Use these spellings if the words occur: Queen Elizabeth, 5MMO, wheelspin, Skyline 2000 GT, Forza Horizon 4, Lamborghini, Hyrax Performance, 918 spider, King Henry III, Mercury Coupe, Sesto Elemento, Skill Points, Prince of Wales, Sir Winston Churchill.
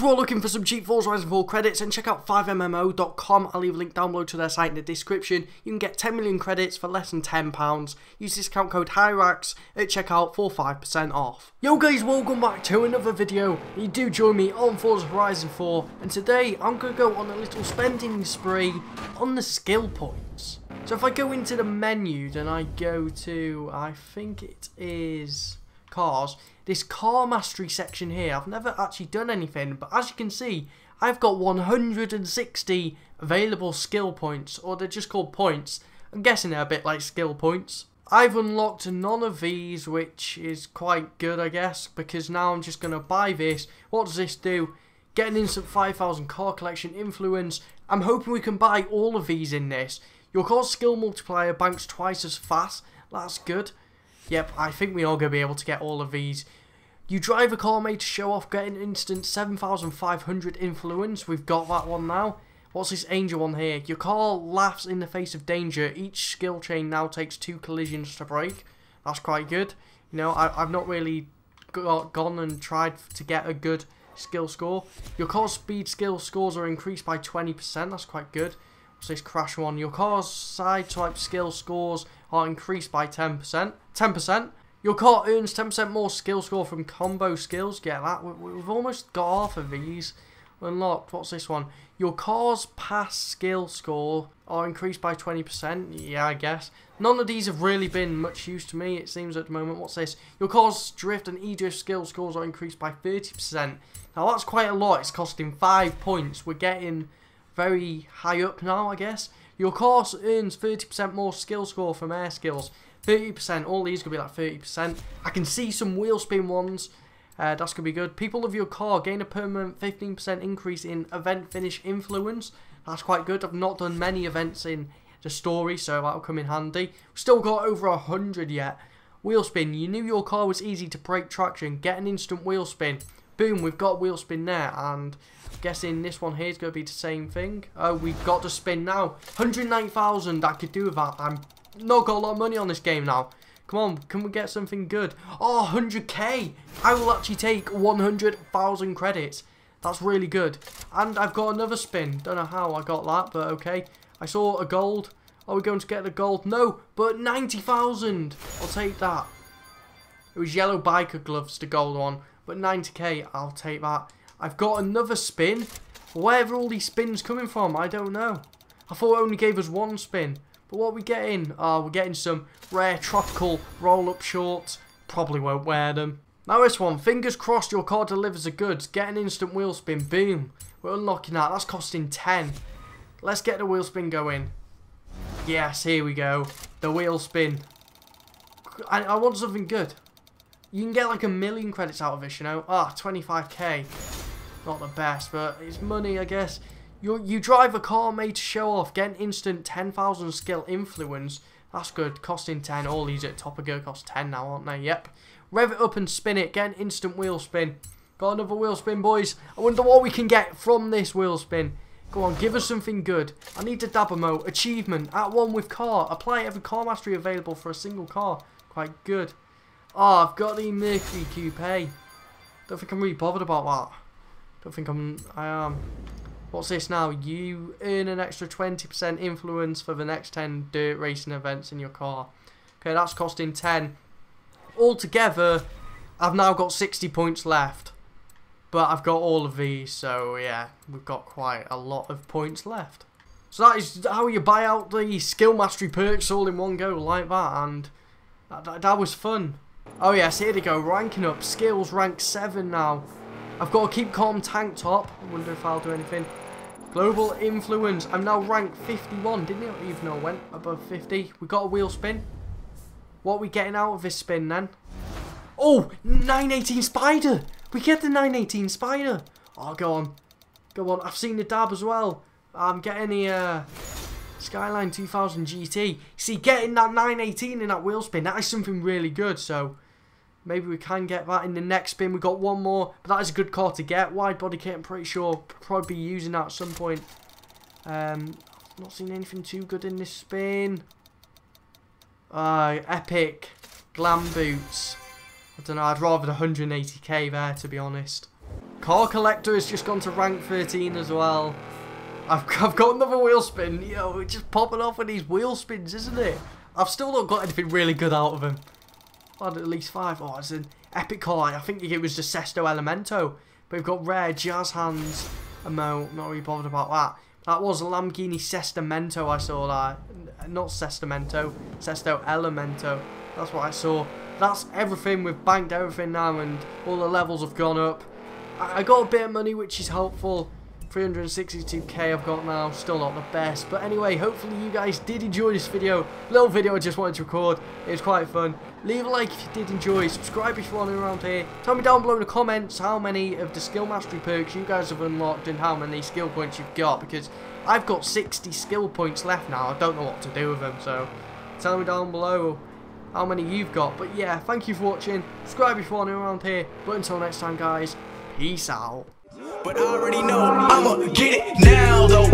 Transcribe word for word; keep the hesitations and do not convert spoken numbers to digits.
If you're looking for some cheap Forza Horizon four credits, and check out five M M O dot com, I'll leave a link down below to their site in the description. You can get ten million credits for less than ten pounds. Use discount code Hyrax at checkout for five percent off. Yo guys, welcome back to another video. You do join me on Forza Horizon four, and today I'm going to go on a little spending spree on the skill points. So if I go into the menu, then I go to, I think it is cars, this car mastery section here. I've never actually done anything, but as you can see, I've got one hundred sixty available skill points, or they're just called points. I'm guessing they're a bit like skill points. I've unlocked none of these, which is quite good, I guess, because now I'm just going to buy this. What does this do? Get an instant five thousand car collection influence. I'm hoping we can buy all of these in this. Your car's skill multiplier banks twice as fast. That's good. Yep, I think we are going to be able to get all of these. You drive a car made to show off, get an instant seven thousand five hundred influence. We've got that one now. What's this angel one here? Your car laughs in the face of danger. Each skill chain now takes two collisions to break. That's quite good. You know, I, I've not really got, gone and tried to get a good skill score. Your car's speed skill scores are increased by twenty percent. That's quite good. So this crash one, your car's side type skill scores are increased by ten percent. ten percent. Your car earns ten percent more skill score from combo skills. Get that. We've almost got half of these unlocked. What's this one? Your car's pass skill score are increased by twenty percent. Yeah, I guess. None of these have really been much use to me, it seems, at the moment. What's this? Your car's drift and e-drift skill scores are increased by thirty percent. Now, that's quite a lot. It's costing five points. We're getting very high up now, I guess. Your course earns thirty percent more skill score from air skills. thirty percent, all these could be like thirty percent. I can see some wheel spin ones. Uh, that's going to be good. People of your car gain a permanent fifteen percent increase in event finish influence. That's quite good. I've not done many events in the story, so that'll come in handy. We've still got over one hundred yet. Wheel spin. You knew your car was easy to brake traction. Get an instant wheel spin. Boom, we've got wheel spin there, and I'm guessing this one here is going to be the same thing. Oh, we've got to spin now. one hundred ninety thousand, I could do with that. I've not got a lot of money on this game now. Come on, can we get something good? Oh, one hundred K! I will actually take one hundred thousand credits. That's really good. And I've got another spin. Don't know how I got that, but okay. I saw a gold. Are we going to get the gold? No, but ninety thousand! I'll take that. It was yellow biker gloves, the gold one. But ninety K, I'll take that. I've got another spin. Where are all these spins coming from? I don't know. I thought it only gave us one spin. But what are we getting? Oh, we're getting some rare tropical roll-up shorts. Probably won't wear them. Now this one. Fingers crossed your car delivers the goods. Get an instant wheel spin. Boom. We're unlocking that. That's costing ten. Let's get the wheel spin going. Yes, here we go. The wheel spin. I, I want something good. You can get like a million credits out of this, you know. Ah, twenty-five K. Not the best, but it's money, I guess. You you drive a car made to show off. Get an instant ten thousand skill influence. That's good. Costing ten. All these at Top of Go cost ten now, aren't they? Yep. Rev it up and spin it. Get an instant wheel spin. Got another wheel spin, boys. I wonder what we can get from this wheel spin. Go on, give us something good. I need to dab emote. Achievement. At one with car. Apply every car mastery available for a single car. Quite good. Oh, I've got the Mercury Coupe. Don't think I'm really bothered about that. Don't think I'm... I am. What's this now? You earn an extra twenty percent influence for the next ten dirt racing events in your car. Okay, that's costing ten. Altogether, I've now got sixty points left. But I've got all of these, so yeah. We've got quite a lot of points left. So that is how you buy out the skill mastery perks all in one go like that. And that, that, that was fun. Oh yes, here they go, ranking up. Skills rank seven now. I've got to keep calm tank top. I wonder if I'll do anything. Global influence. I'm now ranked fifty-one. Didn't even know I went above fifty. We got a wheel spin. What are we getting out of this spin then? Oh, nine eighteen spider. We get the nine eighteen spider. Oh, go on. Go on. I've seen the dab as well. I'm getting the... Uh... Skyline two thousand G T. See, getting that nine eighteen in that wheel spin, that is something really good. So maybe we can get that in the next spin. We've got one more, but that is a good car to get. Wide body kit, I'm pretty sure. Probably be using that at some point. Um, not seen anything too good in this spin. Uh, epic glam boots. I don't know. I'd rather the one hundred eighty K there, to be honest. Car Collector has just gone to rank thirteen as well. I've, I've got another wheel spin. Yo, it's just popping off with these wheel spins, isn't it? I've still not got anything really good out of them. I had at least five. Oh, it's an epic car. I think it was the Sesto Elemento. But we've got rare jazz hands. I'm not really bothered about that. That was a Lamborghini Sestamento I saw that. Not Sestamento. Sesto Elemento. That's what I saw. That's everything. We've banked everything now and all the levels have gone up. I got a bit of money, which is helpful. three hundred sixty-two K I've got now. Still not the best. But anyway, hopefully you guys did enjoy this video. Little video I just wanted to record. It was quite fun. Leave a like if you did enjoy. Subscribe if you're around here. Tell me down below in the comments how many of the skill mastery perks you guys have unlocked and how many skill points you've got. Because I've got sixty skill points left now. I don't know what to do with them. So tell me down below how many you've got. But yeah, thank you for watching. Subscribe if you're around here. But until next time, guys, peace out. But I already know I'ma get it now though.